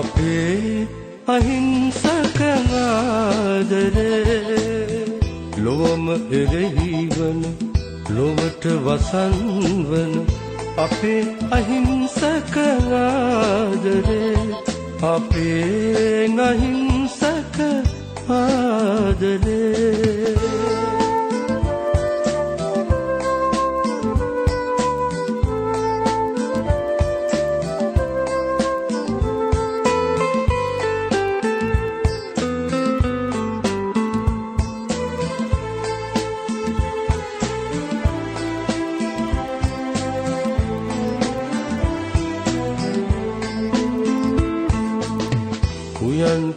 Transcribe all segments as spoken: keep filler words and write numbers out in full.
आपे अहिंसक आदरे लोम एरेहीवन लोमट वसंवन आपे अहिंसक आदरे आपे अहिंसक आदरे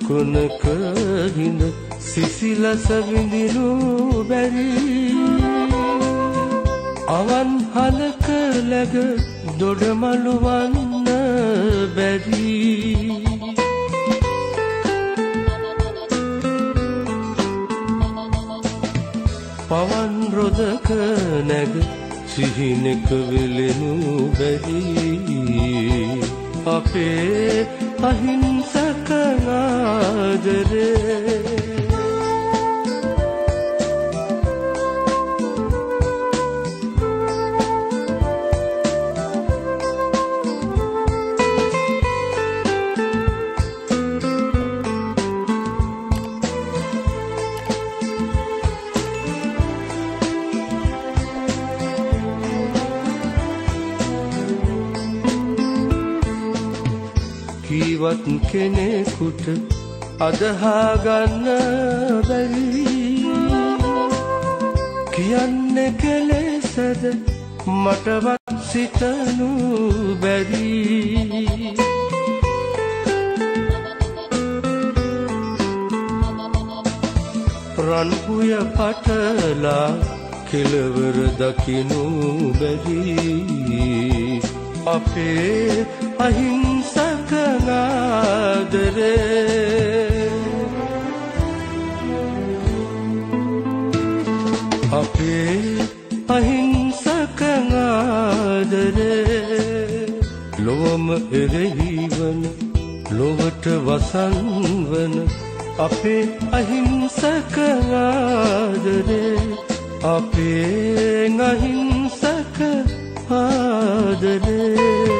कुनक हिंद सिसिल सविंदिनु बेरी अवन हलक लग दोडमलुवन बेरी पवन रोदक नग सिहिनक विलेनु बेरी आपे अहिंसक आदरे कीवत केने कुट अदहागन बरी कियन्ने केले सद मटवत सितनु बरी रणपुय पटला किलवर दकिनु बरी आपे अहिंसक आदरे आपे अहिंसक आदरे लोम एरेहीवन लोमट वसंवन आपे अहिंसक आदरे आपे अहिंसक आदरे